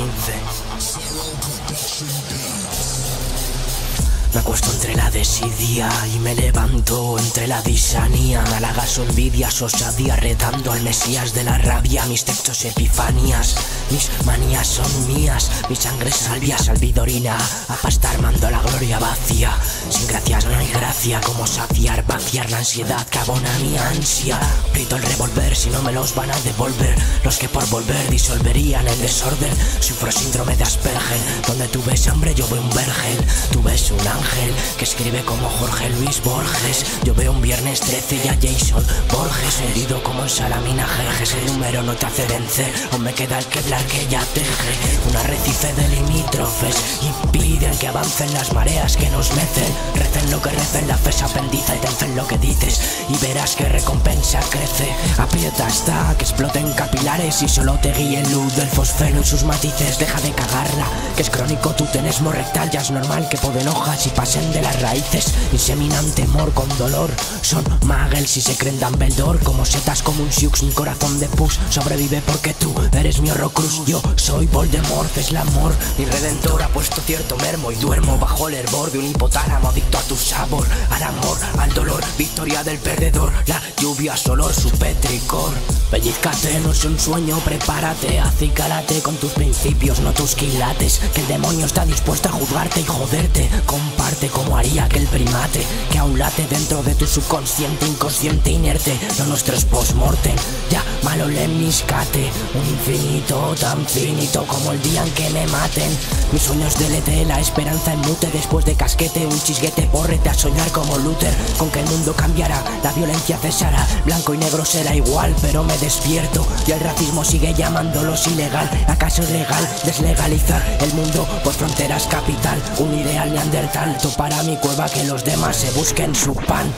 dulce. Me acuesto entre la desidia y me levanto entre la Dysania. Halagazo, envidias, osadía, retando al Mesías de la rabia. Mis textos epifanías, mis manías son mías. Mi sangre es salvia salvidorina, a pastar mando la gloria vacía. Sin gracias no hay gracia, como saciar, vaciar la ansiedad que abona mi ansia. Grito el revolver si no me los van a devolver los que por volver disolverían el desorden. Sufro síndrome de Asperger, donde tú ves hambre yo veo un vergel. Tú ves un ángel que escribe como Jorge Luis Borges. Yo veo un viernes 13 y a Jason Voorhees herido como en Salamina, Jerjes. El número no te hace vencer, o me queda el kevlar que ya teje. Un arrecife de limítrofes impiden que avancen las mareas que nos mecen. Recen lo que recen, la fe se apendiza y tencen lo que dices, y verás que recompensa crece. Aprieta hasta que exploten capilares y solo te guíe luz del fosfeno y sus matices. Deja de cagarla, que es crónico tu tenesmo rectal. Ya es normal que poden hojas y pasen de las raíces, inseminan temor con dolor. Son muggles y se creen Dumbledore, como setas como un Sioux. Mi corazón de pus sobrevive porque tú eres mi Horrocrux. Yo soy Voldemort, es el amor, mi redentor. Ha puesto cierto mermo y duermo bajo el hervor de un hipotálamo adicto a tu sabor. Al amor, al dolor, victoria del perdedor. La lluvia es olor, su petricor. Pellizcate, no es un sueño, prepárate, acicálate con tus principios, no tus quilates. Que el demonio está dispuesto a juzgarte y joderte. Comparte como haría aquel primate que aún late dentro de tu subconsciente, inconsciente, inerte. Lo nuestro es post-mortem, ya malo lemniscate. Un infinito tan finito como el día en que me maten. Mis sueños delete, la esperanza enmute. Después de casquete, un chisguete, bórrete a soñar como Luther. Con que el mundo cambiará, la violencia cesará. Blanco y negro será igual, pero me despierto. Y el racismo sigue llamándolos ilegal. ¿Acaso es legal deslegalizar el mundo por fronteras capital? Un ideal neandertal topará mi cueva, que los demás se busquen su pan.